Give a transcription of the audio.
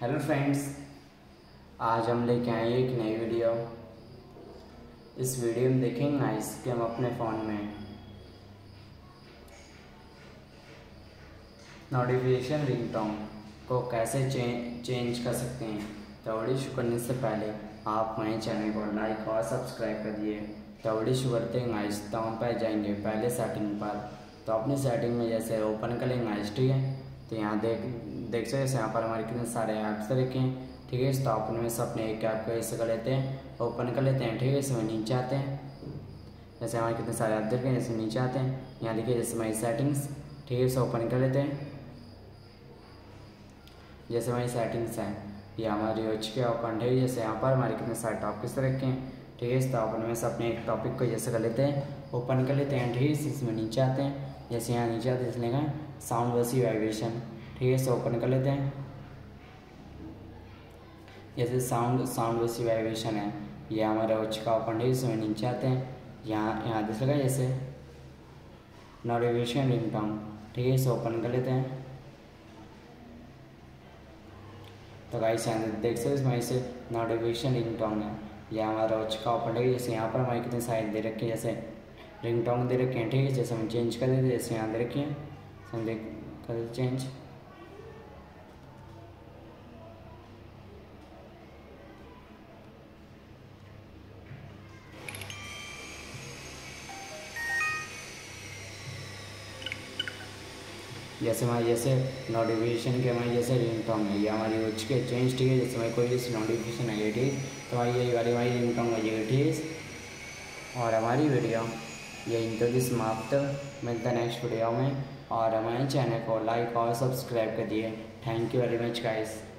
Hello friends, आज हम लेके आए एक नई वीडियो। इस वीडियो में देखेंगे आइसक्रीम अपने फ़ोन में नोटिफिकेशन रिंगटोन को कैसे चेंज कर सकते हैं। तो वीडियो शुरू करने से पहले आप हमारे चैनल को लाइक और सब्सक्राइब करिए। तो वीडियो शुरू करते हैं आइसक्रीम पर जाएंगे पहले सेटिंग पर। तो अपनी सेटिंग में जैसे ओपन कर लेंगे आइस, ठीक है। तो यहाँ देख सकते हैं यहाँ पर हमारे कितने सारे ऐप्स रखे हैं, ठीक है। तो आप उनमें से अपने एक ऐप को ऐसे कर लेते हैं, ओपन कर लेते हैं, ठीक है। इसमें नीचे आते हैं, जैसे हमारे कितने सारे ऐप देखे हैं, इसमें नीचे आते हैं। यहाँ देखिए जैसे हमारी सेटिंग्स, ठीक है, इसे ओपन कर लेते हैं। जैसे हमारी सेटिंग्स हैं ये हमारी हो चुकी है ओपन, ठीक है। जैसे यहाँ पर हमारे कितने सारे टॉपिक्स रखे हैं, ठीक है। तो आप उनमें से अपने एक टॉपिक को जैसे कर लेते हैं, ओपन कर लेते हैं, ठीक है। इसमें नीचे आते हैं, जैसे यहाँ नीचे आते हैं इसलिए का साउंड वर्सी वाइब्रेशन, ठीक है। इसे ओपन कर लेते हैं। जैसे साउंड वर्सी वाइब्रेशन है ये हमारा हो चुका ओपन, ठीक है। इसमें नीचे आते हैं, यहाँ दिख लगा जैसे नोटिफिकेशन रिंगटोन, ठीक है। इसे ओपन कर लेते हैं। तो गाइस यहाँ देख सकते इसमें इसे नोटिफिकेशन रिंगटोन है ये हमारा हो चुका ओपन, ठीक है। जैसे यहाँ पर हमारे कितने सारे दे रखे, जैसे रिंगटोन दे रखे हैं, ठीक है। जैसे हम चेंज कर देते हैं, जैसे यहाँ दे रखे हैं, हम देख कर चेंज, जैसे हमारे जैसे नोटिफिकेशन के हमारे जैसे रिंगटोन है ये हमारी हो चुके चेंज, ठीक है। जैसे हमारी कोई जैसे नोटिफिकेशन आई है, ठीक है। तो हमारी ये वाली हमारी रिंगटोन आई है, ठीक है। और हमारी वीडियो ये इंटरव्यू समाप्त, मिलता है नेक्स्ट वीडियो में। और हमारे चैनल को लाइक और सब्सक्राइब कर दिए। Thank you very much guys.